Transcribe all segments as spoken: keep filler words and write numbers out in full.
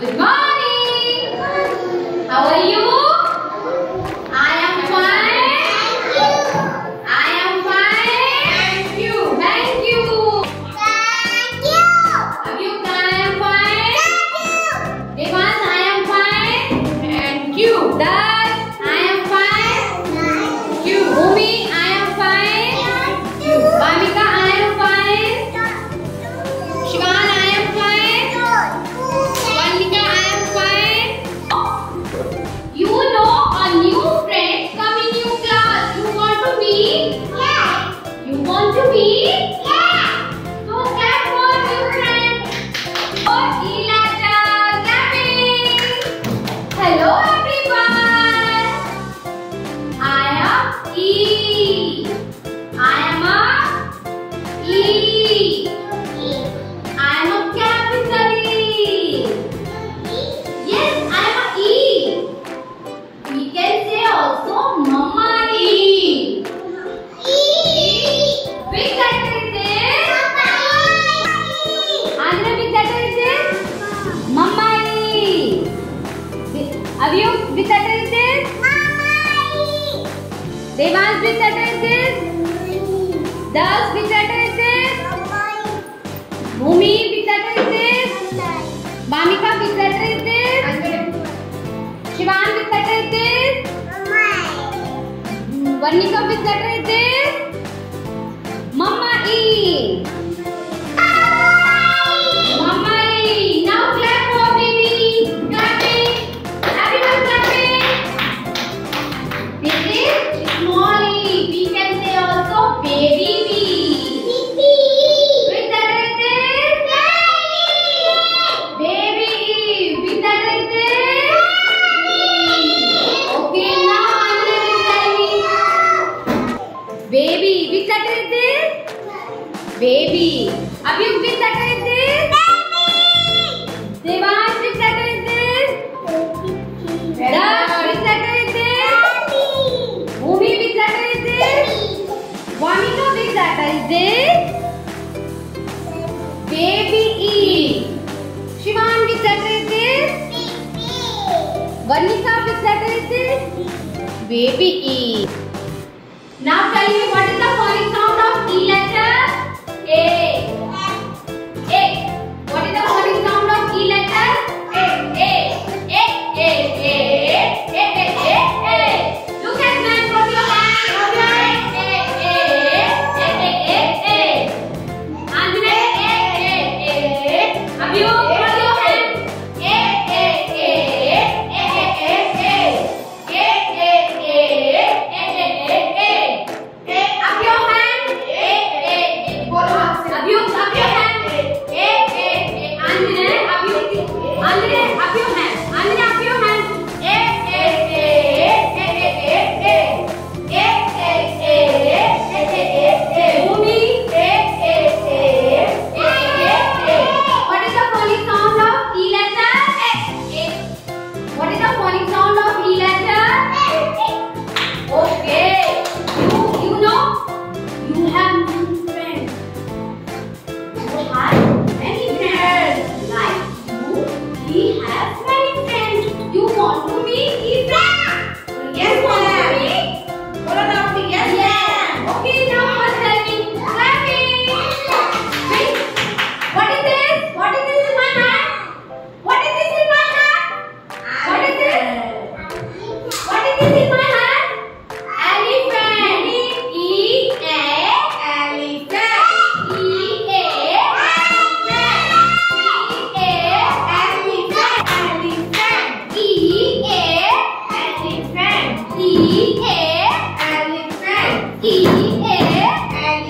Good morning. How are you? I am fine. I am fine. Thank you. Thank you. Thank you. Have you I am fine. Thank you. Devas, I am fine. Thank you. Das, I am fine. Thank you. Bhumi, I am fine. Thank you. Bhamika, I am fine. Shivan, I am fine. Avyog, which letter it is? Mamai. Devas, which letter it is? Mamai. Das, which letter it is? Mamai. Bhumi, which letter it is? Mamai. Bhamika, which letter it is? Mamai. Shivan, which letter it is? Mamai. Varnika, which letter it is? Mamai. Mamai. Now clap for baby. Baby, have you been started this? Baby! Devas, been started this? Baby! Das, been started this? Baby! Bhumi, been started this? Baby! Vamika, been started this? Baby! E. Shivan, been started this? Baby! Varnika, been started this? Baby! E. Now tell me what is the following sound of E letter? A. A. What is the following sound of E letter? A. A. A. A. A. A. A. A. A. Look at my photo. A. A. A. A. A. A. Andre. A. A. A. Have you got your hand? A. A. A. A. A. A. A. A. A. A. A. Up your hand. A. A. A. Have you have your hand? A A A. Andre, have you? Andre, have your hand? Andre, have your hand? A A A A A A A A A A A A A. Bhumi. A A A A A A. What is the phonic sound of E letter? A A. What is the phonic sound of E letter? A A. Okay. You you know you have many friends. Many friends like you, we have many friends. You want to be E friend? Yes, want to be? What about the yes? Yeah. Okay, now what tell me? Clapping. Wait, what is this? What is this in my hand? What is this in my hand? What is this? What is this in my hand? Elephant. E A elephant. E A. What is this? Egg.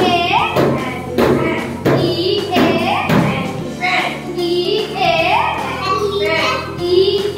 What is this? Egg.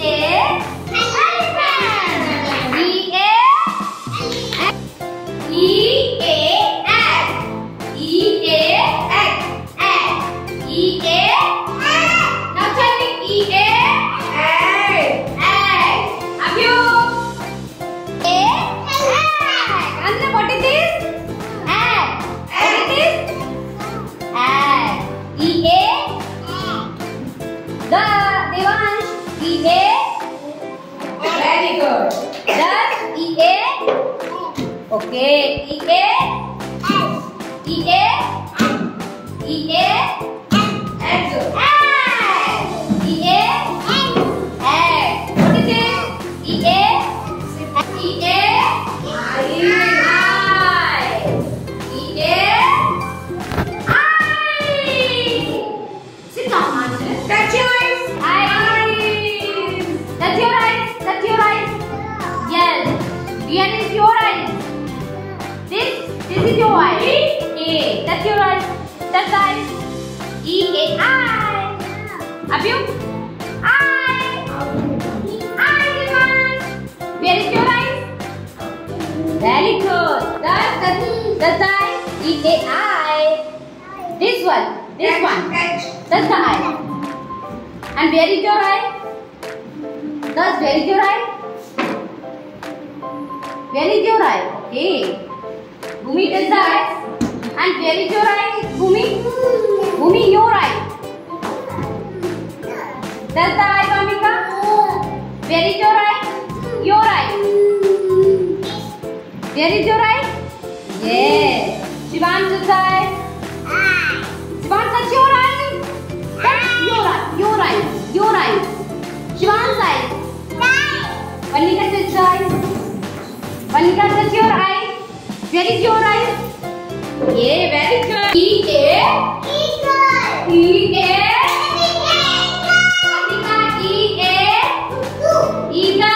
Okay, E A S, E A S, E A S, S, E A S, S. What is it? E A, E A, I, E A, I. Sit down, Master. Touch your eyes. Eyes. Touch your eyes. Touch your eyes. Yes. Behind is your eyes. This is your eyes. A. That's your eyes. That's eyes. E A I. Have you? I. I everyone. Where is your eyes? Very good. That's that. That's eye. E A I. This one. This one. That's the eye. And where is your eye? That's where is your eye? Where is your eye? Okay. Bhumi is the eyes. And where is your eye? Bhumi? Bhumi, your eye. That's the eye, Bhamika. Where is your eye? Your eye. Where is your eye? Yes. Shivam, that's the eye. Shivam, that's your eye. That's your eye. Your eye. Your eye. Shivam's eye. Vanika, that's the eye. Vanika, that's your eye. Where is your eye? Yeah, very good. E A eagle. E A eagle. E A eagle.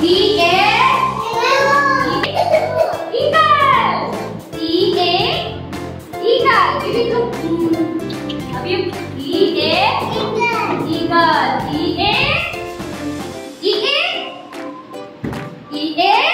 Eagle. E A eagle. Eagle. E A eagle. Give it to me. E A eagle. Eagle. E A E A E A. E A E A E A eagle. E A very good. A E A A.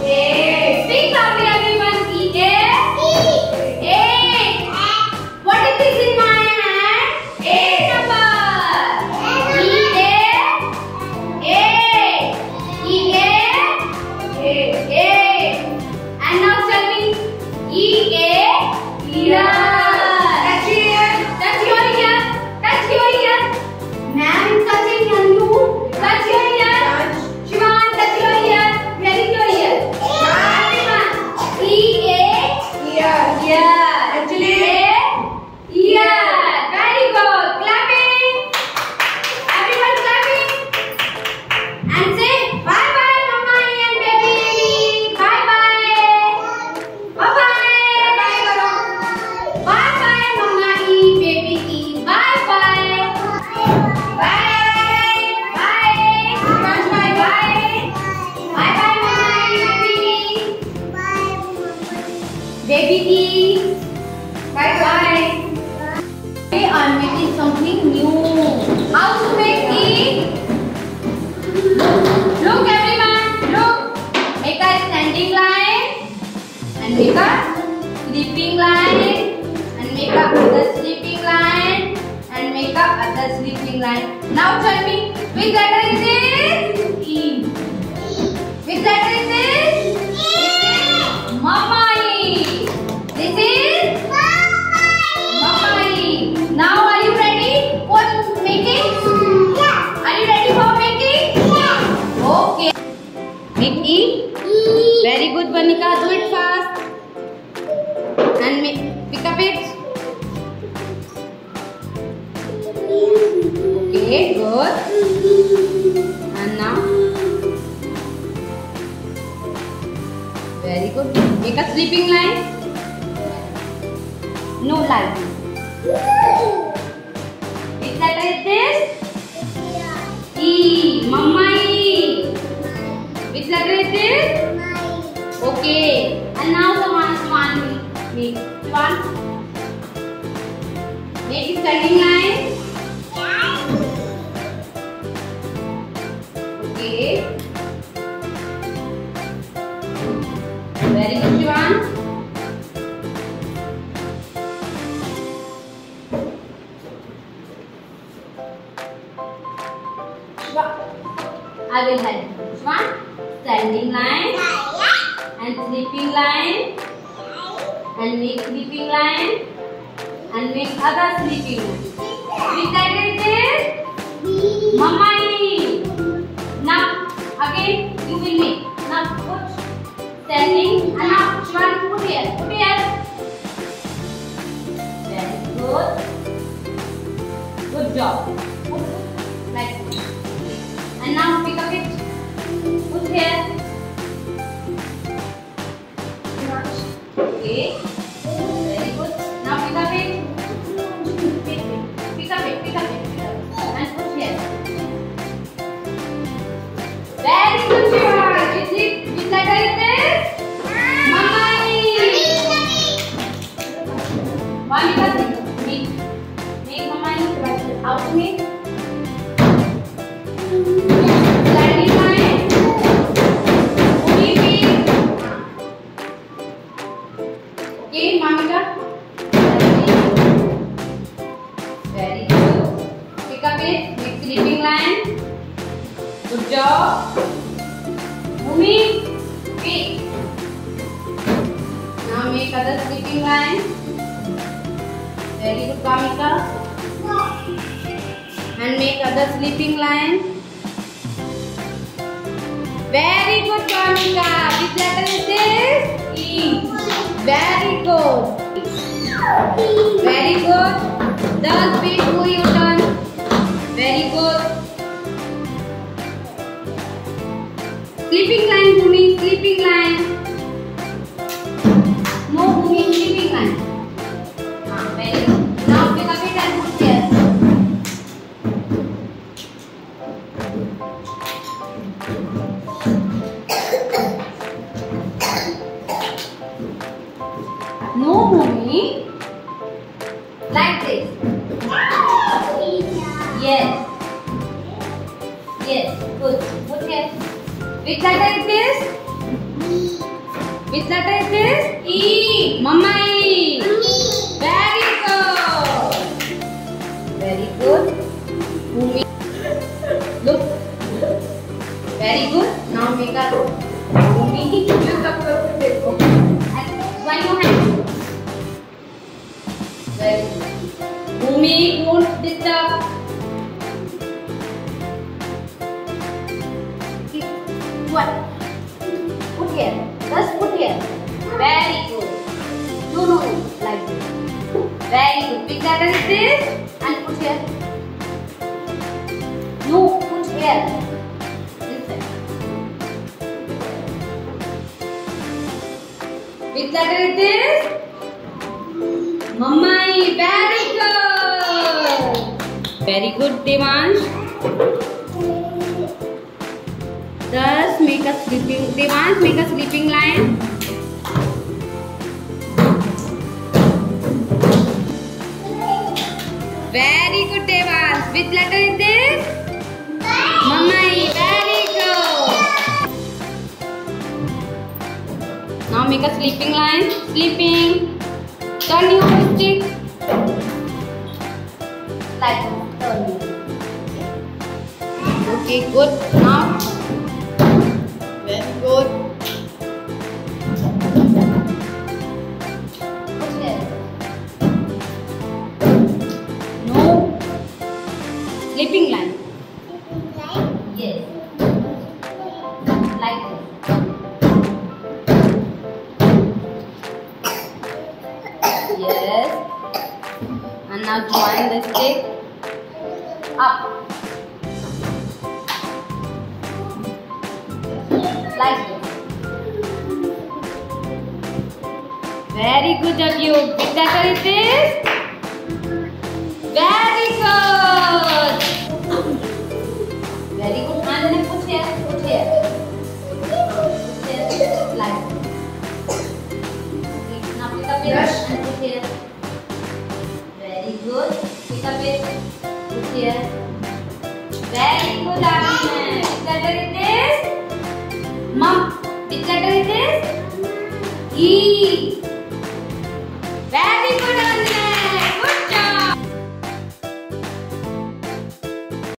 Sing loudly everyone. E A E A. What is this in my hand? A number. E A A E A A A. And now tell me, E A ear. Touch your ear. Touch your ear. Touch your ear. Man is touching your you. Touch your ear. Shivan, touch your ear. Where is your ear? E A ear. Ear. Actually, E A ear. Very good. Clapping. Everyone clapping. And say bye. Baby, bye bye. Today I am making something new. How to make tea? Look everyone, look. Make a standing line and make a sleeping line and make a other sleeping line and make a other sleeping line. Now tell me, which letter is this? E. Which letter is this? E. Mama. This is Mamai. Now are you ready for making? Yeah. Are you ready for making? Yeah. Okay. Make E. E. Very good, Vanika. Do it fast. And make, pick up it. Okay, good. And now. Very good. Make a sleeping line. No light. Which letter is this? Yeah. E. Mama E. Which letter is this? Mama. Okay. And now someone Swan me. Swan. Make a standing line. Yeah. Okay. Very good, Swan. I will help you. One standing line. creeping line and make creeping line and make other sleeping line. Which diagram is this? Mamai. Now again you will make. Now put standing and now you want to put here. Put here. Very good. Good job. Put like this. And now pick up it. Put here. Okay. Very good. Now pick up it. Pick it. Pick up it. Pick up it. And put here. Very good, Shiva. Is it? Which letter is this? Mamani. Mamani. Mamani. Make. Make Mamani. Out to me. And make other sleeping line. Very good, Kamika. Which letter is this? E. Very good. Very good. Dance bit do you done? Very good. Sleeping line, Bhumi. Sleeping line. No, Bhumi. Sleeping line. Ah, very good. Now pick up it and put here. No, mommy. Like this. Yes. Yes. Good. Put here. Which letter is this? E. Which letter is this? E. Mama E. Very good. Very good. Bhumi. Look. Very good. Now make a rope. Bhumi, look up to the rope. And one more hand. Very good. Bhumi, don't disturb. One. Put here. Just put here. Very good. No, no, no. Like this. Very good. Pick that as it is and put here. No, put here. Inside. Pick that as it is. Mamai. Very good. Very good, Devansh. Thus, make a sleeping. Devansh, make a sleeping line. Very good, Devansh. Which letter is this? Mamai. Very good. Now make a sleeping line. Sleeping. Turn your stick. Like turn. Okay, good. Now. Very good. Sleeping line. Sleeping line? Yes. Like this. Yes. And now join the stick up. Like this. Very good of you. Big letter is this? Very good. Very good. And then put here, put here, put here, like. Now pick up it and put here. Very good. Pick up it, put here. Very good, Amin. Which letter it is? Mom. Which letter it is? E. Very good.